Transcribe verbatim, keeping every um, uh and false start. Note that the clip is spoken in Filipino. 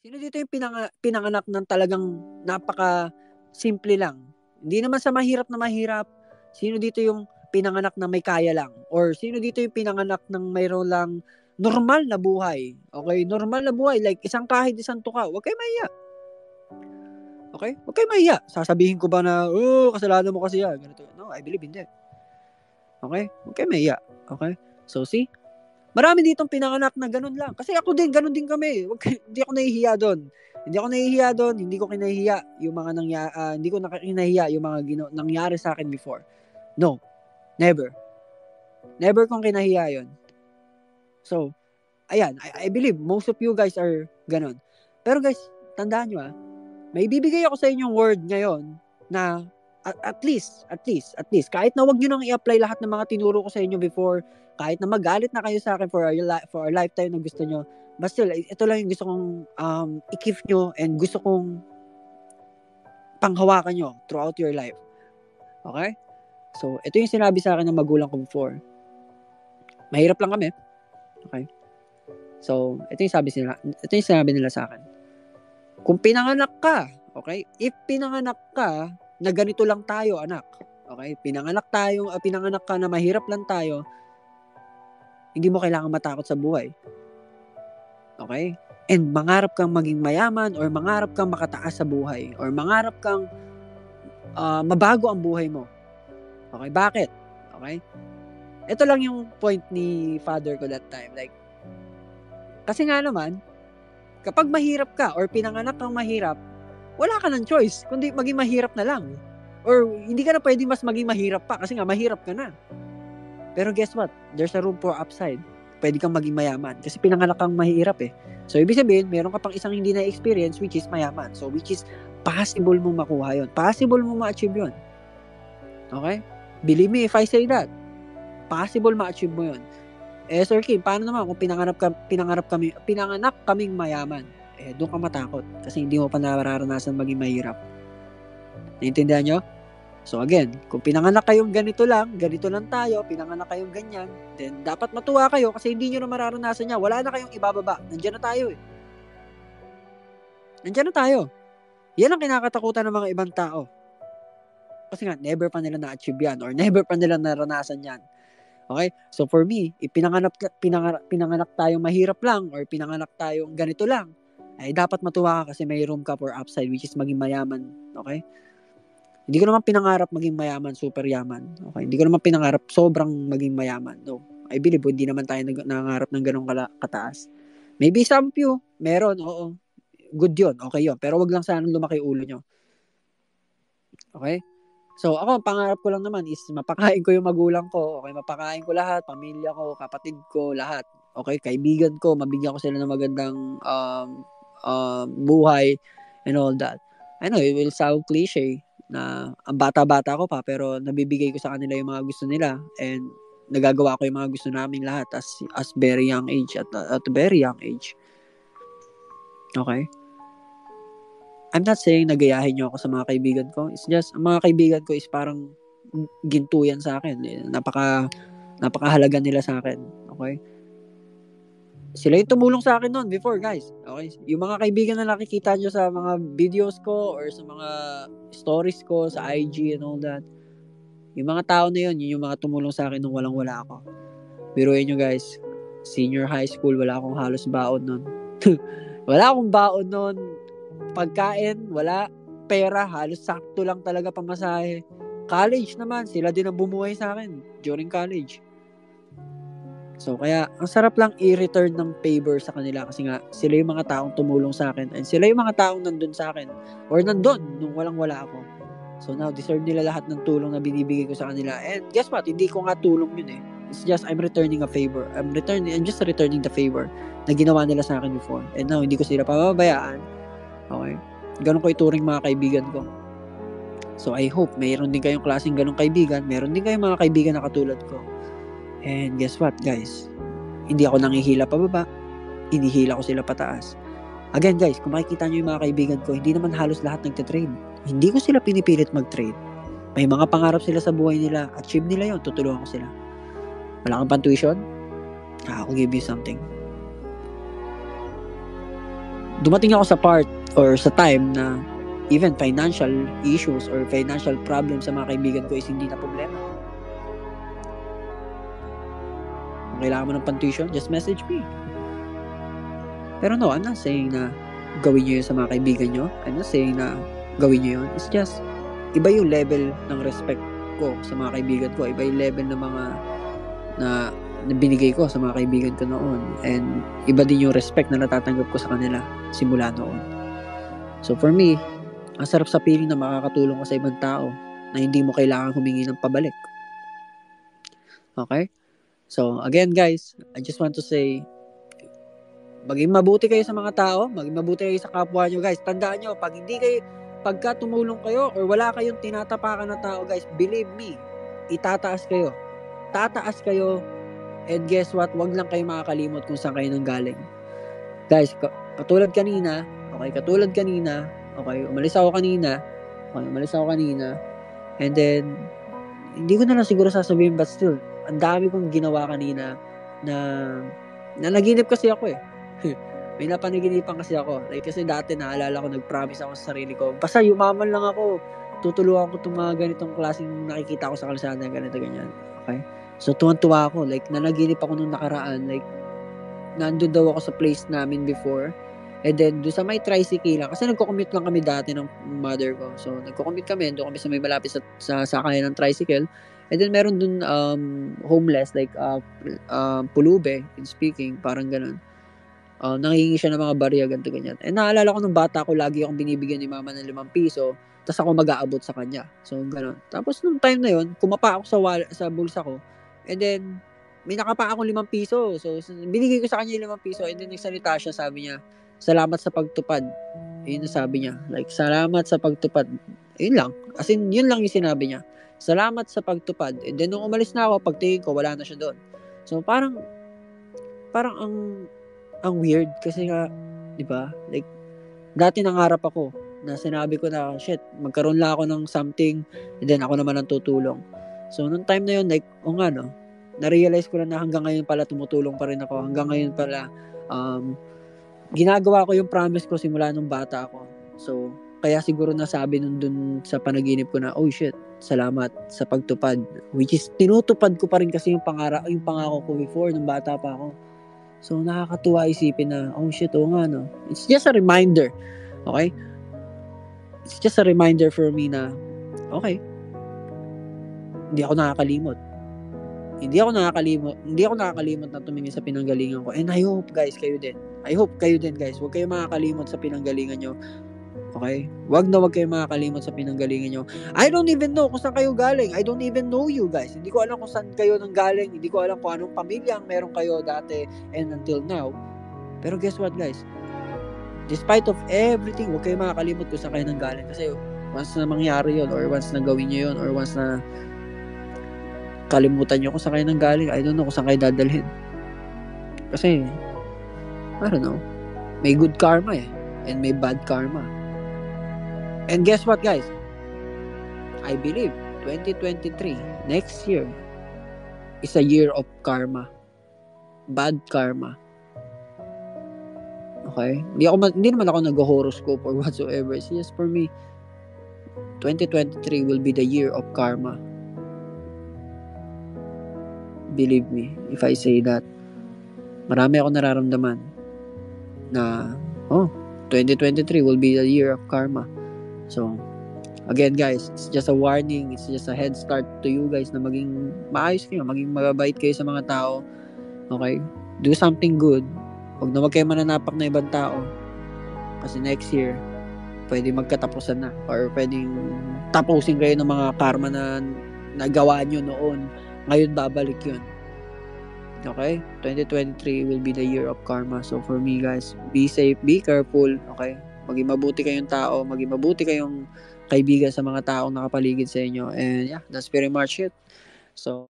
Sino dito yung pinang pinanganak ng talagang napaka simple lang? Hindi naman sa mahirap na mahirap. Sino dito yung pinanganak na may kaya lang? Or sino dito yung pinanganak ng mayroon lang normal na buhay? Okay, normal na buhay. Like isang kahit isang tuka. Huwag kayo mahiya. Okay? Huwag kayo mahiya. Sasabihin ko ba na, oh, kasalanan mo kasi yan. Ganito. No, I believe hindi. Okay? Huwag kayo mahiya. Okay? So see? Marami ditong pinanganak na ganun lang. Kasi ako din, ganun din kami. Wag, hindi ako nahihiya doon. Hindi ako nahihiya doon. Hindi ko kinahiya yung mga nangyari. Uh, hindi ko nakakinahiya yung mga gino- nangyari sa akin before. No. Never. Never kong kinahiya yun. So, ayan. I, I believe most of you guys are ganun. Pero guys, tandaan nyo ah. May bibigay ako sa inyong word ngayon na at, at least, at least, at least, kahit na wag nyo nang i-apply lahat ng mga tinuro ko sa inyo before, kahit na magalit na kayo sa akin for a, for a lifetime na gusto nyo, but still, ito lang yung gusto kong um, i-keep nyo and gusto kong panghawakan nyo throughout your life. Okay? So, ito yung sinabi sa akin ng magulang ko before. Mahirap lang kami. Okay? So, ito yung sabi, sila, ito yung sinabi nila sa akin. Kung pinanganak ka, okay? If pinanganak ka, na ganito lang tayo, anak. Okay? Pinanganak tayo, uh, pinanganak ka na mahirap lang tayo, hindi mo kailangan matakot sa buhay. Okay? And mangarap kang maging mayaman or mangarap kang makataas sa buhay or mangarap kang uh, mabago ang buhay mo. Okay? Bakit? Okay? Ito lang yung point ni father ko that time. Like, kasi nga naman, kapag mahirap ka or pinanganak kang mahirap, wala ka ng choice, kundi maging mahirap na lang. Or hindi ka na pwedeng mas maging mahirap pa kasi nga mahirap ka na. Pero guess what? There's a room for upside. Pwede kang maging mayaman kasi pinanganak kang mahirap eh. So, ibig sabihin, meron ka pang isang hindi na-experience which is mayaman. So, which is possible mo makuha yun. Possible mo ma-achieve yun. Okay? Believe me if I say that. Possible ma-achieve mo yun. Eh, Sir Kim, paano naman kung pinanganak, ka, pinanganak, kami, pinanganak kaming mayaman? Eh, doon ka matakot kasi hindi mo pa nararanasan maging mahirap. Naintindihan nyo? So again, kung pinanganak kayong ganito lang, ganito lang tayo, pinanganak kayong ganyan, then dapat matuwa kayo kasi hindi nyo na mararanasan niya. Wala na kayong ibababa. Nandiyan na tayo eh. Nandiyan na tayo. Yan ang kinakatakutan ng mga ibang tao. Kasi nga, never pa nila na-achieve yan or never pa nila naranasan yan. Okay? So for me, pinanganak, pinanganak, pinanganak tayong mahirap lang or pinanganak tayong ganito lang, ay dapat matuwa ka kasi may room ka for upside which is maging mayaman, okay? Hindi ko naman pinangarap maging mayaman, super yaman, okay? Hindi ko naman pinangarap sobrang maging mayaman, no? I believe hindi naman tayo nangangarap ng ganong kataas. Maybe some few, meron, oo. Good yun, okay yun. Pero wag lang sana lumaki ulo nyo. Okay? So ako, pangarap ko lang naman is mapakain ko yung magulang ko, okay? Mapakain ko lahat, pamilya ko, kapatid ko, lahat. Okay? Kaibigan ko, mabigyan ko sila ng magandang um, Uh, buhay and all that. I know, it will sound cliche na ang bata-bata ko pa pero nabibigay ko sa kanila yung mga gusto nila and nagagawa ko yung mga gusto namin lahat as as very young age at, at very young age. Okay? I'm not saying nagayahin nyo ako sa mga kaibigan ko. It's just, ang mga kaibigan ko is parang gintuyan sa akin. Napaka, napakahalaga nila sa akin. Okay? Sila yung tumulong sa akin noon before, guys. Okay? Yung mga kaibigan na nakikita nyo sa mga videos ko or sa mga stories ko, sa I G and all that. Yung mga tao na yun, yun yung mga tumulong sa akin nung walang-wala ako. Biruin nyo, guys. Senior high school, wala akong halos baon noon. Wala akong baon noon. Pagkain, wala. Pera, halos sakto lang talaga pamasahe. College naman, sila din ang bumuhay sa akin during college. So, kaya, ang sarap lang i-return ng favor sa kanila kasi nga, sila yung mga taong tumulong sa akin and sila yung mga taong nandun sa akin or nandun nung walang-wala ako. So, now, deserve nila lahat ng tulong na binibigay ko sa kanila. And guess what? Hindi ko nga tulong yun eh. It's just, I'm returning a favor. I'm returning, I'm just returning the favor na ginawa nila sa akin before. And now, hindi ko sila pababayaan. Okay? Ganun ko ituring mga kaibigan ko. So, I hope, mayroon din kayong klaseng ganung kaibigan. Meron din kayong mga kaibigan na katulad ko. And guess what, guys? Hindi ako nangihila pababa. Inihila ko sila pataas. Again, guys, kung makikita nyo yung mga kaibigan ko, hindi naman halos lahat nagtitrade. Hindi ko sila pinipilit mag-trade. May mga pangarap sila sa buhay nila. Achieve nila yun. Tutulungan ko sila. Wala kang pan-tuition? Ah, I'll give you something. dumating ako sa part or sa time na even financial issues or financial problems sa mga kaibigan ko is hindi na problema. Kung kailangan mo ng pantuition, just message me. Pero no, I'm not saying na gawin nyo yun sa mga kaibigan nyo. I'm not saying na gawin nyo yun. It's just, iba yung level ng respect ko sa mga kaibigan ko. Iba yung level ng mga na, na binigay ko sa mga kaibigan ko noon. And iba din yung respect na natatanggap ko sa kanila simula noon. So for me, ang sarap sa piling na makakatulong ko sa ibang tao na hindi mo kailangan humingi ng pabalik. Okay? So, again guys, I just want to say, maging mabuti kayo sa mga tao, maging mabuti kayo sa kapwa nyo guys. Tandaan nyo, pag hindi kayo, pagka tumulong kayo or wala kayong tinatapakan na tao guys, believe me, itataas kayo. Tataas kayo, and guess what, wag lang kayo makakalimot kung saan kayo nanggaling. Guys, katulad kanina, okay, katulad kanina, Okay, umalis ako kanina. Okay, umalis ako kanina. And then, hindi ko na lang siguro sasabihin, but still, ang dami kong ginawa kanina na, na naginip kasi ako eh. May napanaginipan kasi ako. Like, kasi dati naalala ko, nag-promise ako sa sarili ko, basta yumaman lang ako, tutulungan ko itong mga ganitong klaseng nakikita ko sa kalsada, ganito, ganyan. Okay? So, tuwan-tuwa ako. Like, nanaginip ako nung nakaraan. Like, nandun daw ako sa place namin before. And then, doon sa may tricycle lang, kasi nagko-commute lang kami dati ng mother ko. So, nagko-commute kami, doon kami sa may malapit sa, sa sakay ng tricycle. And then, meron doon um, homeless, like uh, uh, pulube, in speaking, parang ganun. Uh, nangihingi siya ng mga bariya, ganito, ganyan. And naalala ko nung bata ko, lagi akong binibigyan ni mama ng limang piso, tapos ako mag-aabot sa kanya. So, ganun. Tapos, nung time na yun, kumapa ako sa, wal- sa bulsa ko. And then, may nakapa akong limang piso. So, binigay ko sa kanya yung limang piso. And then, nagsalita siya, sabi niya, "Salamat sa pagtupad." Yun ang sabi niya. Like, salamat sa pagtupad. Yun lang. As in, yun lang yung sinabi niya. Salamat sa pagtupad. And then, nung umalis na ako, pagtingin ko, wala na siya doon. So, parang, parang ang, ang weird. Kasi nga, di ba? Like, dati nangarap ako na sinabi ko na, shit, magkaroon lang ako ng something, and then ako naman ang tutulong. So, nung time na yun, like, o nga, no? Na-realize ko na na hanggang ngayon pala, tumutulong pa rin ako. Hanggang ngayon pala, um, ginagawa ko yung promise ko simula nung bata ako. So, kaya siguro nasabi nun dun sa panaginip ko na, oh shit, salamat sa pagtupad. Which is, tinutupad ko pa rin kasi yung, pangara- yung pangako ko before, nung bata pa ako. So, nakakatuwa isipin na, oh shit, oo nga, no. It's just a reminder. Okay? It's just a reminder for me na, okay, hindi ako nakakalimot. Hindi ako nakakalimot. Hindi ako nakakalimot na tumingin sa pinanggalingan ko. And I hope, guys, kayo din. I hope kayo din, guys. Huwag kayo makakalimot sa pinanggalingan nyo. Okay? Huwag na huwag kayo makakalimot sa pinanggalingan nyo. I don't even know kung saan kayo galing. I don't even know you, guys. Hindi ko alam kung saan kayo nang galing. Hindi ko alam kung anong pamilya ang meron kayo dati and until now. Pero guess what, guys? Despite of everything, huwag kayo makakalimot kung saan kayo nang galing. Kasi once na mangyari yun, or once na gawin nyo yun, or once na kalimutan nyo kung saan kayo nang galing, I don't know kung saan kayo dadalhin. Kasi I don't know. May good karma eh. And may bad karma. And guess what, guys? I believe twenty twenty-three, next year, is a year of karma. Bad karma. Okay? Hindi, ako, hindi naman ako nag-horoscope or whatsoever. It's just for me, twenty twenty-three will be the year of karma. Believe me, if I say that. Marami ako nararamdaman na, oh, twenty twenty-three will be the year of karma. So, again guys, it's just a warning, it's just a head start to you guys na maging maayos kayo, maging mababait kayo sa mga tao. Okay? Do something good. Huwag na huwag kayo mananapak na ibang tao. Kasi next year, pwede magkatapusan na. Or pwede tapusin kayo ng mga karma na nagawa nyo noon. Ngayon, babalik yun. Okay? twenty twenty-three will be the year of karma. So, for me, guys, be safe, be careful, okay? Maging mabuti kayong tao, maging mabuti kayong kaibigan sa mga taong nakapaligid sa inyo. And, yeah, that's pretty much it. So,